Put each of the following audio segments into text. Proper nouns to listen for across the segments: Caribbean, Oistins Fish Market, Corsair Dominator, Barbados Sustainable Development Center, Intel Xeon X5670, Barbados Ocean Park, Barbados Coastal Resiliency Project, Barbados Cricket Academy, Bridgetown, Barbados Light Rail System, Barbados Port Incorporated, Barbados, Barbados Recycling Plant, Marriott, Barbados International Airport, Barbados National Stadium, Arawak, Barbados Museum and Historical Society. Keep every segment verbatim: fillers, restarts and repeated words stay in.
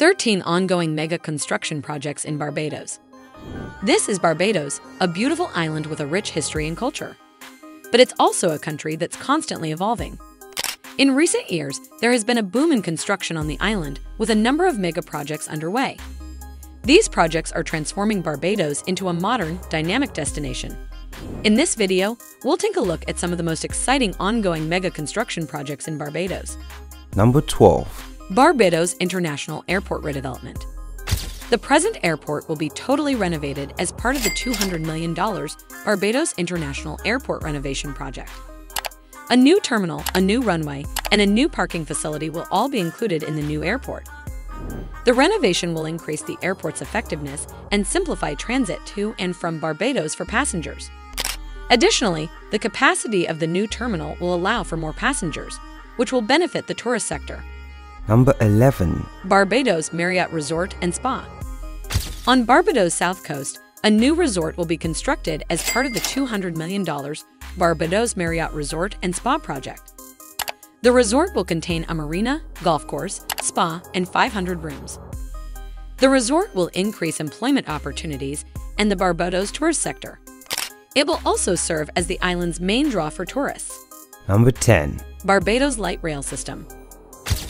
thirteen ongoing mega construction projects in Barbados. This is Barbados, a beautiful island with a rich history and culture. But it's also a country that's constantly evolving. In recent years, there has been a boom in construction on the island with a number of mega projects underway. These projects are transforming Barbados into a modern, dynamic destination. In this video, we'll take a look at some of the most exciting ongoing mega construction projects in Barbados. Number twelve. Barbados International Airport redevelopment. The present airport will be totally renovated as part of the two hundred million dollars Barbados International Airport renovation project. A new terminal, a new runway, and a new parking facility will all be included in the new airport. The renovation will increase the airport's effectiveness and simplify transit to and from Barbados for passengers. Additionally, the capacity of the new terminal will allow for more passengers, which will benefit the tourist sector. Number eleven. Barbados Marriott Resort and Spa. On Barbados' south coast, a new resort will be constructed as part of the two hundred million dollars Barbados Marriott Resort and Spa project. The resort will contain a marina, golf course, spa, and five hundred rooms. The resort will increase employment opportunities and the Barbados tourist sector. It will also serve as the island's main draw for tourists. Number ten. Barbados Light Rail System.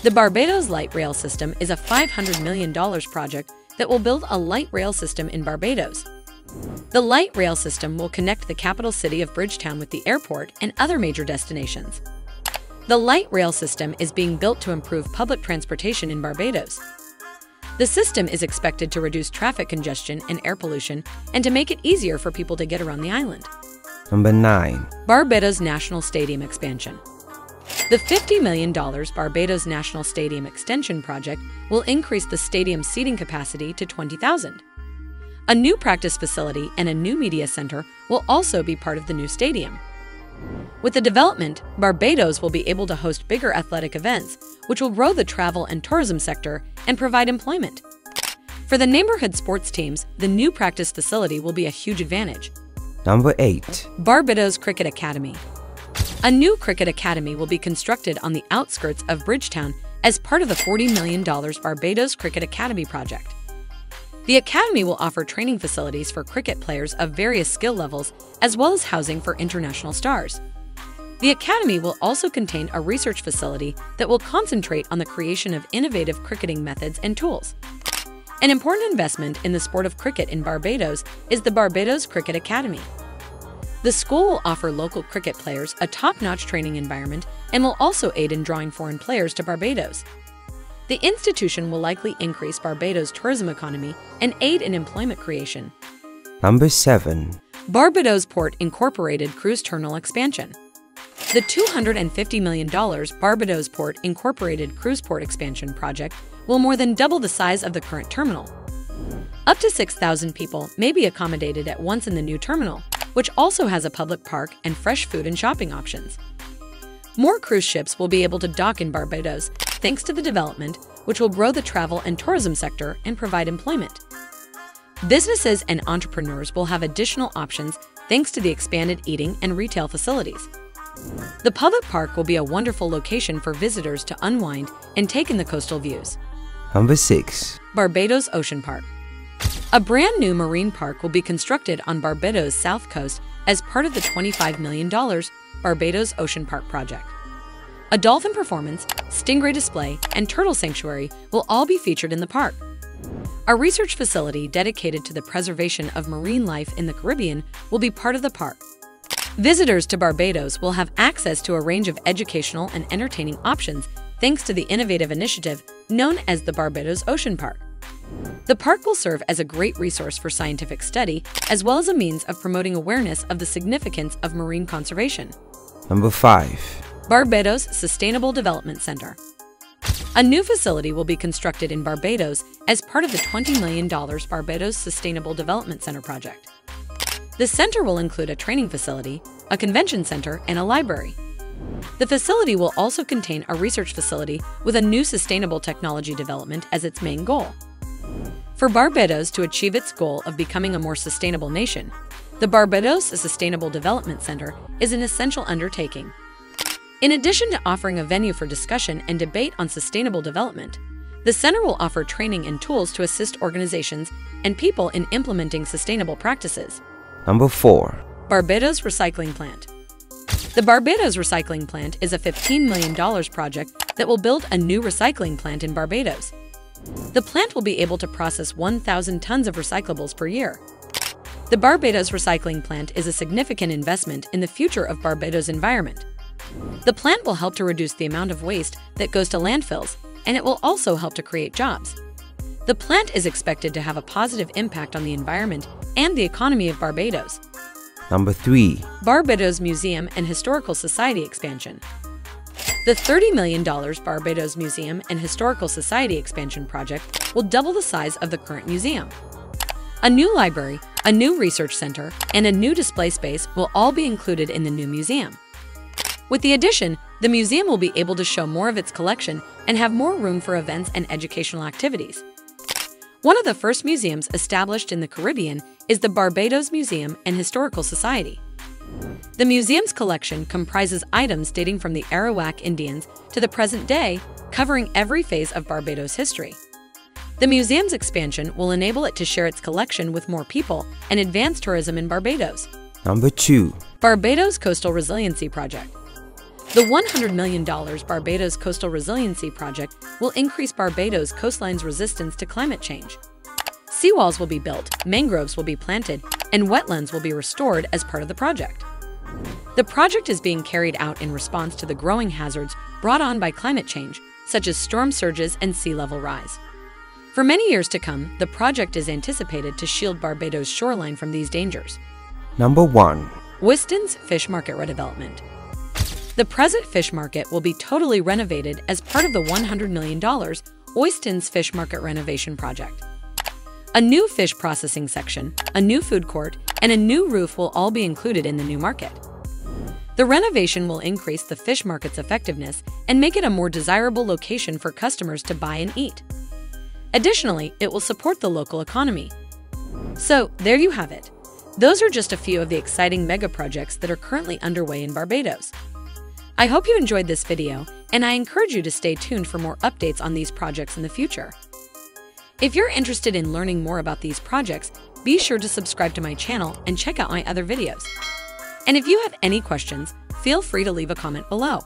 The Barbados Light Rail System is a five hundred million dollars project that will build a light rail system in Barbados. The light rail system will connect the capital city of Bridgetown with the airport and other major destinations. The light rail system is being built to improve public transportation in Barbados. The system is expected to reduce traffic congestion and air pollution and to make it easier for people to get around the island. Number nine. Barbados National Stadium expansion. The fifty million dollars Barbados National Stadium Extension Project will increase the stadium's seating capacity to twenty thousand. A new practice facility and a new media center will also be part of the new stadium. With the development, Barbados will be able to host bigger athletic events, which will grow the travel and tourism sector and provide employment. For the neighborhood sports teams, the new practice facility will be a huge advantage. Number eight. Barbados Cricket Academy. A new cricket academy will be constructed on the outskirts of Bridgetown as part of the forty million dollars Barbados Cricket Academy project. The academy will offer training facilities for cricket players of various skill levels as well as housing for international stars. The academy will also contain a research facility that will concentrate on the creation of innovative cricketing methods and tools. An important investment in the sport of cricket in Barbados is the Barbados Cricket Academy. The school will offer local cricket players a top-notch training environment and will also aid in drawing foreign players to Barbados. The institution will likely increase Barbados' tourism economy and aid in employment creation. Number seven. Barbados Port Incorporated Cruise Terminal expansion. The two hundred fifty million dollars Barbados Port Incorporated Cruise Port Expansion Project will more than double the size of the current terminal. Up to six thousand people may be accommodated at once in the new terminal, which also has a public park and fresh food and shopping options. More cruise ships will be able to dock in Barbados thanks to the development, which will grow the travel and tourism sector and provide employment. Businesses and entrepreneurs will have additional options thanks to the expanded eating and retail facilities. The public park will be a wonderful location for visitors to unwind and take in the coastal views. Number six. Barbados Ocean Park. A brand new marine park will be constructed on Barbados' south coast as part of the twenty-five million dollars Barbados Ocean Park project. A dolphin performance, stingray display, and turtle sanctuary will all be featured in the park. A research facility dedicated to the preservation of marine life in the Caribbean will be part of the park. Visitors to Barbados will have access to a range of educational and entertaining options thanks to the innovative initiative known as the Barbados Ocean Park. The park will serve as a great resource for scientific study, as well as a means of promoting awareness of the significance of marine conservation. Number five. Barbados Sustainable Development Center. A new facility will be constructed in Barbados as part of the twenty million dollars Barbados Sustainable Development Center project. The center will include a training facility, a convention center, and a library. The facility will also contain a research facility with a new sustainable technology development as its main goal. For Barbados to achieve its goal of becoming a more sustainable nation, the Barbados Sustainable Development Center is an essential undertaking. In addition to offering a venue for discussion and debate on sustainable development, The center will offer training and tools to assist organizations and people in implementing sustainable practices. Number four. Barbados Recycling Plant. The Barbados Recycling Plant is a fifteen million dollar project that will build a new recycling plant in Barbados. The plant will be able to process one thousand tons of recyclables per year. The Barbados Recycling Plant is a significant investment in the future of Barbados' environment. The plant will help to reduce the amount of waste that goes to landfills, and it will also help to create jobs. The plant is expected to have a positive impact on the environment and the economy of Barbados. Number three. Barbados Museum and Historical Society Expansion. The thirty million dollar Barbados Museum and Historical Society Expansion Project will double the size of the current museum. A new library, a new research center, and a new display space will all be included in the new museum. With the addition, the museum will be able to show more of its collection and have more room for events and educational activities. One of the first museums established in the Caribbean is the Barbados Museum and Historical Society. The museum's collection comprises items dating from the Arawak Indians to the present day, covering every phase of Barbados history. The museum's expansion will enable it to share its collection with more people and advance tourism in Barbados. Number two. Barbados Coastal Resiliency Project. The one hundred million dollar Barbados Coastal Resiliency Project will increase Barbados' coastline's resistance to climate change. Seawalls will be built, mangroves will be planted, and wetlands will be restored as part of the project. The project is being carried out in response to the growing hazards brought on by climate change, such as storm surges and sea level rise. For many years to come, the project is anticipated to shield Barbados' shoreline from these dangers. Number one. Oistins Fish Market Redevelopment. The present fish market will be totally renovated as part of the one hundred million dollar Oistins Fish Market renovation project. A new fish processing section, a new food court, and a new roof will all be included in the new market. The renovation will increase the fish market's effectiveness and make it a more desirable location for customers to buy and eat. Additionally, it will support the local economy. So, there you have it. Those are just a few of the exciting mega projects that are currently underway in Barbados. I hope you enjoyed this video, and I encourage you to stay tuned for more updates on these projects in the future. If you're interested in learning more about these projects, be sure to subscribe to my channel and check out my other videos. And if you have any questions, feel free to leave a comment below.